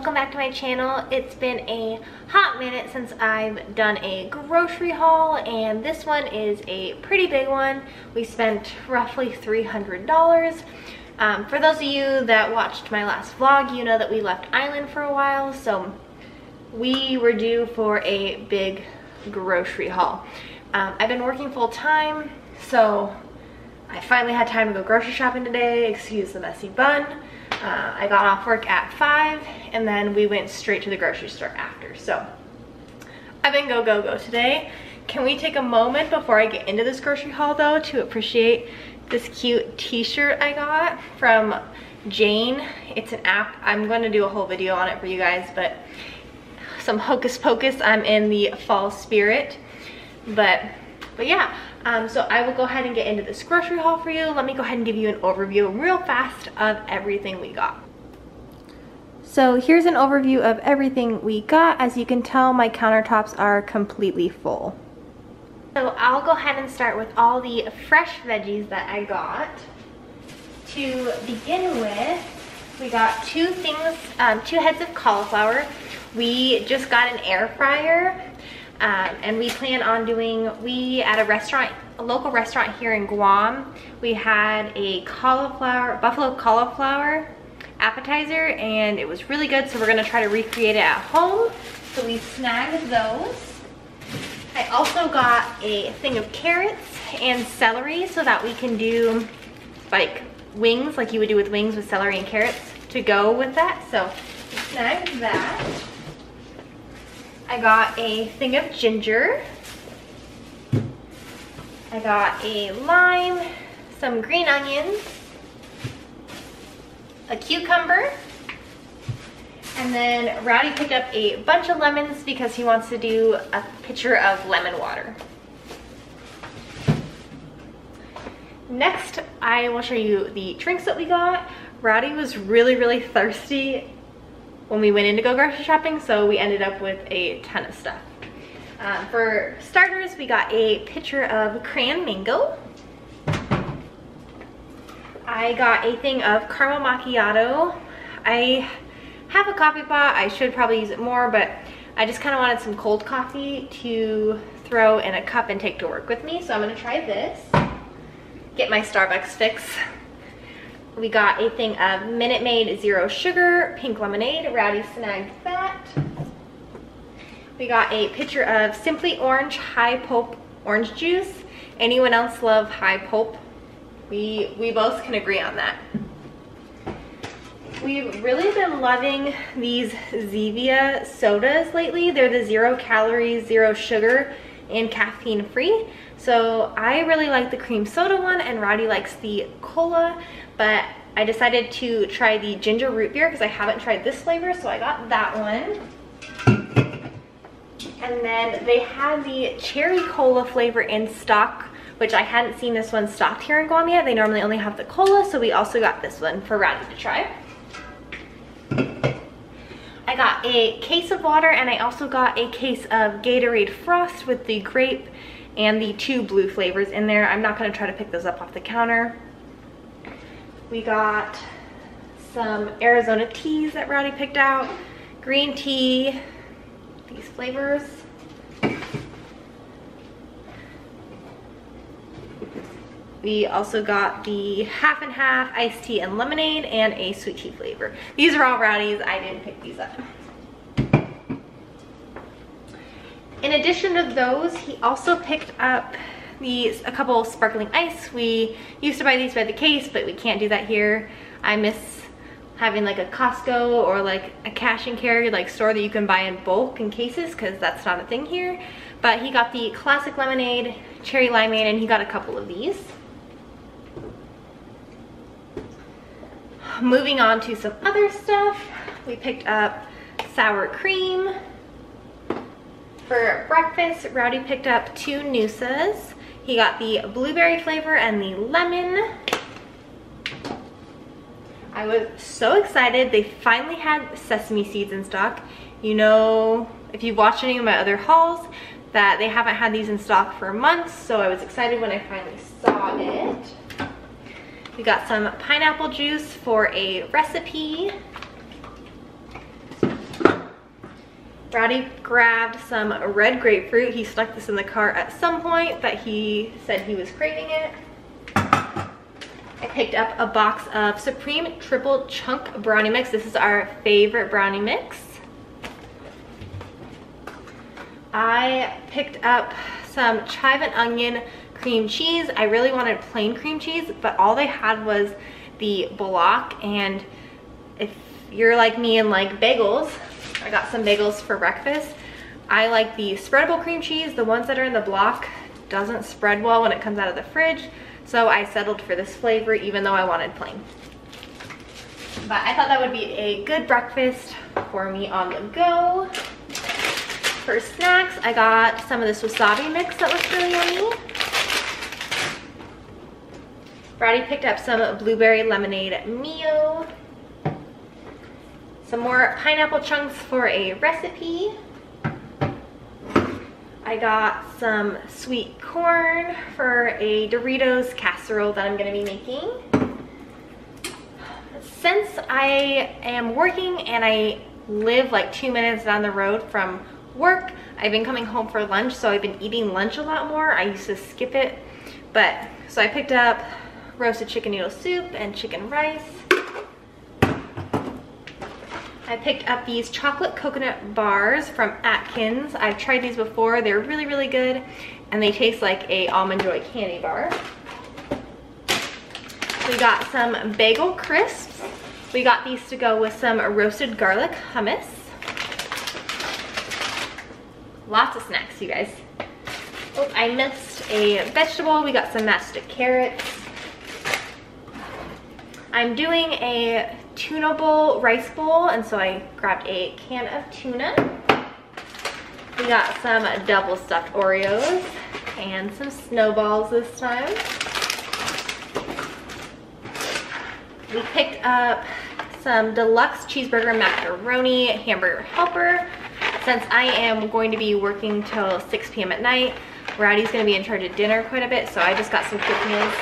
welcome back to my channel. It's been a hot minute since I've done a grocery haul, and this one is a pretty big one. We spent roughly $300. For those of you that watched my last vlog, you know that we left Island for a while, so we were due for a big grocery haul. I've been working full time, so I finally had time to go grocery shopping today. Excuse the messy bun. I got off work at 5, and then we went straight to the grocery store after. So I've been go, go, go today. Can we take a moment before I get into this grocery haul though to appreciate this cute t-shirt I got from Jane? It's an app. I'm going to do a whole video on it for you guys, but some hocus pocus. I'm in the fall spirit, but yeah. So I will go ahead and get into this grocery haul for you. Let me go ahead and give you an overview real fast of everything we got. So here's an overview of everything we got. As you can tell, my countertops are completely full. So I'll go ahead and start with all the fresh veggies that I got. To begin with, we got two heads of cauliflower. We just got an air fryer. And we plan on at a local restaurant here in Guam, we had a buffalo cauliflower appetizer, and it was really good, so we're gonna try to recreate it at home. So we snagged those. I also got a thing of carrots and celery so that we can do like wings, like you would do with wings with celery and carrots to go with that. So we snagged that. I got a thing of ginger. I got a lime, some green onions, a cucumber, and then Rowdy picked up a bunch of lemons because he wants to do a pitcher of lemon water. Next, I will show you the drinks that we got. Rowdy was really, really thirsty when we went in to go grocery shopping, so we ended up with a ton of stuff. For starters, we got a pitcher of cran mango. I got a thing of caramel macchiato. I have a coffee pot. I should probably use it more, but I just kind of wanted some cold coffee to throw in a cup and take to work with me, so I'm gonna try this. Get my Starbucks fix. We got a thing of Minute Maid Zero Sugar Pink Lemonade. Rowdy snagged that. We got a pitcher of Simply Orange High Pulp Orange Juice. Anyone else love high pulp? We both can agree on that. We've really been loving these Zevia sodas lately. They're the zero calories, zero sugar, and caffeine free. So I really like the cream soda one, and Rowdy likes the cola, but I decided to try the ginger root beer because I haven't tried this flavor, so I got that one. And then they had the cherry cola flavor in stock, which I hadn't seen this one stocked here in Guam yet. They normally only have the cola, so we also got this one for Rowdy to try. I got a case of water, and I also got a case of Gatorade Frost with the grape and the two blue flavors in there. I'm not gonna try to pick those up off the counter. We got some Arizona teas that Rowdy picked out. Green tea, these flavors. We also got the half and half iced tea and lemonade and a sweet tea flavor. These are all Rowdy's. I didn't pick these up. In addition to those, he also picked up a couple of sparkling ice. We used to buy these by the case, but we can't do that here. I miss having like a Costco or like a cash and carry like store that you can buy in bulk in cases, because that's not a thing here. But he got the classic lemonade, cherry limeade, and he got a couple of these. Moving on to some other stuff, we picked up sour cream. For breakfast, Rowdy picked up two Noosas. He got the blueberry flavor and the lemon. I was so excited. They finally had sesame seeds in stock. You know, if you've watched any of my other hauls, that they haven't had these in stock for months, so I was excited when I finally saw it. We got some pineapple juice for a recipe. Rowdy grabbed some red grapefruit. He stuck this in the cart at some point, but he said he was craving it. I picked up a box of Supreme Triple Chunk Brownie Mix. This is our favorite brownie mix. I picked up some chive and onion cream cheese. I really wanted plain cream cheese, but all they had was the block, and if you're like me and like bagels, I got some bagels for breakfast. I like the spreadable cream cheese. The ones that are in the block doesn't spread well when it comes out of the fridge. So I settled for this flavor even though I wanted plain. But I thought that would be a good breakfast for me on the go. For snacks, I got some of this wasabi mix that looks really yummy. Rowdy picked up some blueberry lemonade Mio. Some more pineapple chunks for a recipe. I got some sweet corn for a Doritos casserole that I'm gonna be making. Since I am working and I live like 2 minutes down the road from work, I've been coming home for lunch, so I've been eating lunch a lot more. I used to skip it, but so I picked up roasted chicken noodle soup and chicken rice. I picked up these chocolate coconut bars from Atkins. I've tried these before. They're really, really good, and they taste like a Almond Joy candy bar. We got some bagel crisps. We got these to go with some roasted garlic hummus. Lots of snacks, you guys. Oh, I missed a vegetable. We got some mastic carrots. I'm doing a tuna bowl rice bowl, and so I grabbed a can of tuna. We got some double stuffed Oreos and some snowballs this time. We picked up some deluxe cheeseburger macaroni Hamburger Helper. Since I am going to be working till 6 p.m. at night, Rowdy's going to be in charge of dinner quite a bit, so I just got some quick meals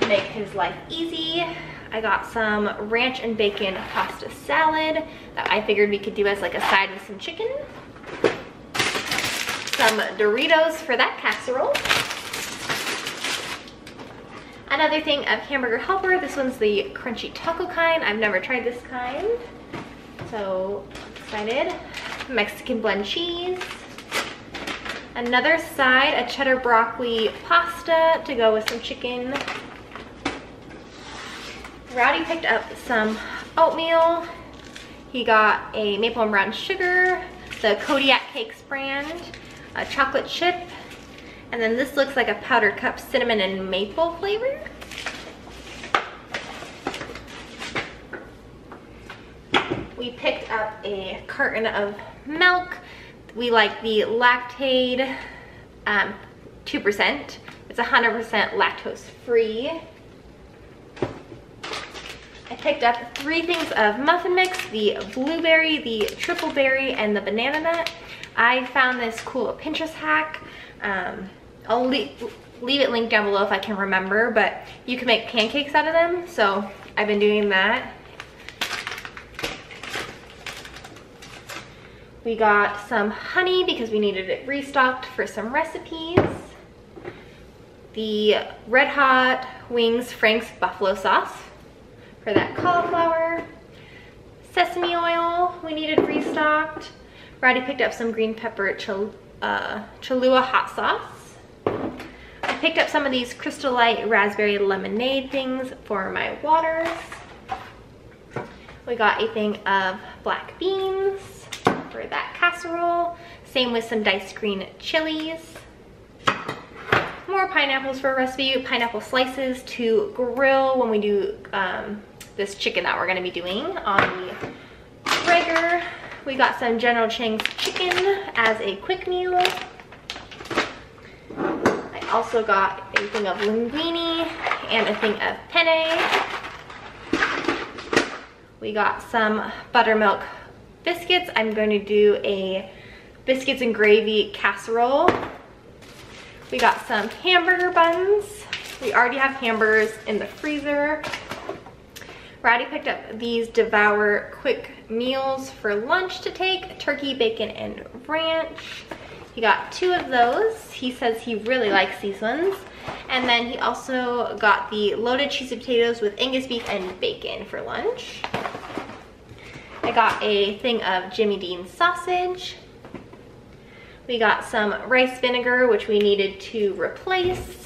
to make his life easy. I got some ranch and bacon pasta salad that I figured we could do as like a side with some chicken. Some Doritos for that casserole. Another thing of Hamburger Helper. This one's the crunchy taco kind. I've never tried this kind, so excited. Mexican blend cheese. Another side, a cheddar broccoli pasta to go with some chicken. Rowdy picked up some oatmeal. He got a maple and brown sugar, the Kodiak Cakes brand, a chocolate chip, and then this looks like a powder cup cinnamon and maple flavor. We picked up a carton of milk. We like the Lactaid 2%. It's 100% lactose free. I picked up 3 things of muffin mix, the blueberry, the triple berry, and the banana nut. I found this cool Pinterest hack. I'll leave it linked down below if I can remember, but you can make pancakes out of them, so I've been doing that. We got some honey because we needed it restocked for some recipes. The Red Hot Wings Frank's buffalo sauce. For that cauliflower, sesame oil we needed restocked. Rowdy picked up some green pepper Cholula hot sauce. I picked up some of these Crystal Light raspberry lemonade things for my waters. We got a thing of black beans for that casserole. Same with some diced green chilies. More pineapples for a recipe, pineapple slices to grill when we do this chicken that we're going to be doing on the burger. We got some General Tso's chicken as a quick meal. I also got a thing of linguine and a thing of penne. We got some buttermilk biscuits. I'm going to do a biscuits and gravy casserole. We got some hamburger buns. We already have hamburgers in the freezer. Rowdy picked up these Devour Quick Meals for lunch to take, turkey, bacon, and ranch. He got two of those. He says he really likes these ones. And then he also got the loaded cheesy potatoes with Angus beef and bacon for lunch. I got a thing of Jimmy Dean sausage. We got some rice vinegar, which we needed to replace.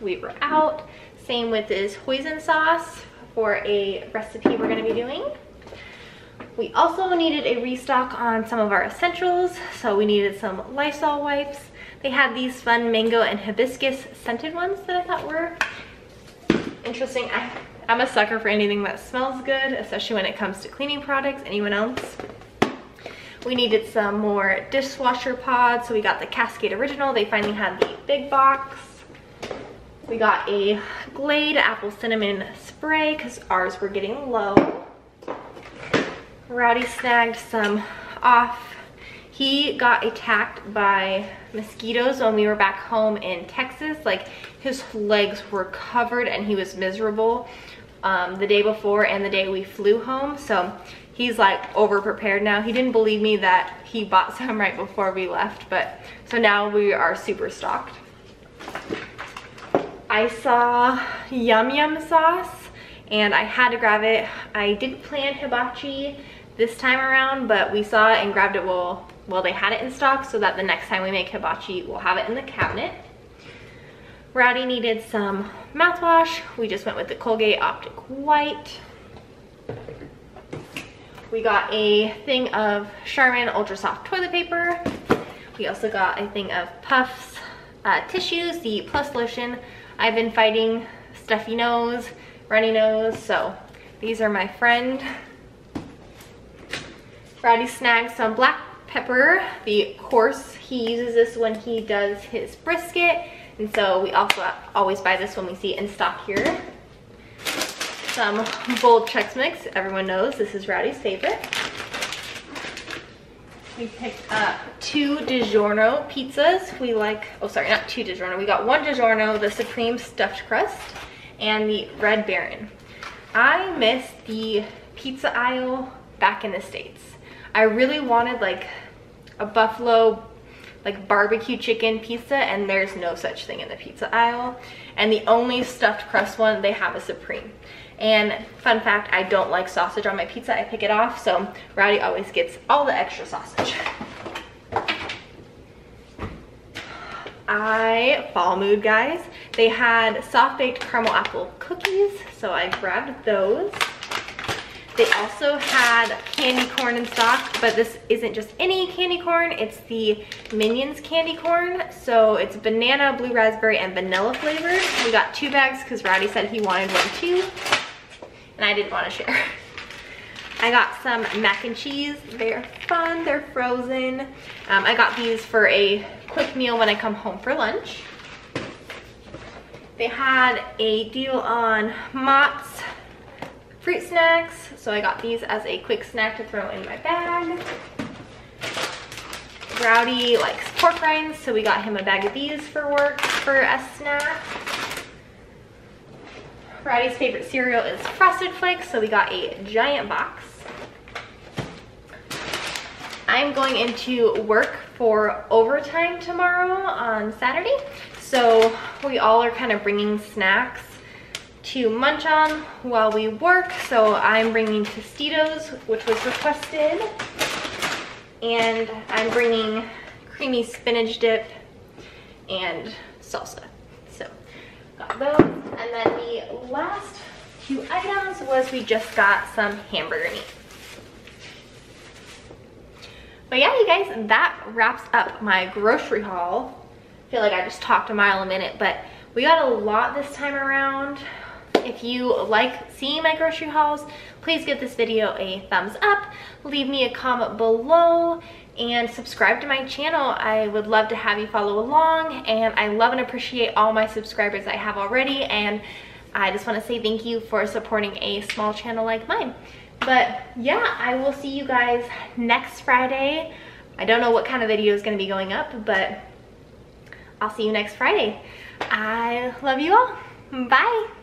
We were out. Same with this hoisin sauce for a recipe we're gonna be doing. We also needed a restock on some of our essentials, so we needed some Lysol wipes. They had these fun mango and hibiscus scented ones that I thought were interesting. I'm a sucker for anything that smells good, especially when it comes to cleaning products. Anyone else? We needed some more dishwasher pods, so we got the Cascade Original. They finally had the big box. We got a Glade apple cinnamon spray because ours were getting low. Rowdy snagged some off. He got attacked by mosquitoes when we were back home in Texas. Like, his legs were covered and he was miserable the day before and the day we flew home. So he's like over prepared now. He didn't believe me that he bought some right before we left, but so now we are super stocked. I saw Yum Yum Sauce and I had to grab it. I didn't plan hibachi this time around, but we saw it and grabbed it well, they had it in stock so that the next time we make hibachi, we'll have it in the cabinet. Rowdy needed some mouthwash. We just went with the Colgate Optic White. We got a thing of Charmin Ultra Soft Toilet Paper. We also got a thing of Puffs tissues, the Plus Lotion. I've been fighting stuffy nose, runny nose, so these are my friend. Rowdy snagged some black pepper, the coarse. He uses this when he does his brisket, and so we also always buy this when we see it in stock here. Some bold Chex Mix. Everyone knows this is Rowdy's favorite. We picked up two DiGiorno pizzas. We like, oh sorry, not two DiGiorno. We got one DiGiorno, the Supreme Stuffed Crust, and the Red Baron. I miss the pizza aisle back in the States. I really wanted like a buffalo, like barbecue chicken pizza, and there's no such thing in the pizza aisle. And the only stuffed crust one they have is Supreme. And fun fact, I don't like sausage on my pizza. I pick it off, so Rowdy always gets all the extra sausage. Fall mood, guys. They had soft-baked caramel apple cookies, so I grabbed those. They also had candy corn in stock, but this isn't just any candy corn. It's the Minions candy corn. So it's banana, blue raspberry, and vanilla flavored. We got two bags because Rowdy said he wanted one too. And I didn't want to share. I got some mac and cheese. They're fun, they're frozen. I got these for a quick meal when I come home for lunch. They had a deal on Mott's fruit snacks, so I got these as a quick snack to throw in my bag. Rowdy likes pork rinds, so we got him a bag of these for work for a snack. Rowdy's favorite cereal is Frosted Flakes, so we got a giant box. I'm going into work for overtime tomorrow on Saturday, so we all are kind of bringing snacks to munch on while we work. So I'm bringing Tostitos, which was requested, and I'm bringing creamy spinach dip and salsa. Got those. And then the last few items was we just got some hamburger meat. But yeah, you guys, that wraps up my grocery haul. I feel like I just talked a mile a minute, but we got a lot this time around. If you like seeing my grocery hauls, please give this video a thumbs up, leave me a comment below, and subscribe to my channel. I would love to have you follow along, and I love and appreciate all my subscribers I have already, and I just want to say thank you for supporting a small channel like mine. But yeah, I will see you guys next Friday. I don't know what kind of video is going to be going up, but I'll see you next Friday. I love you all. Bye.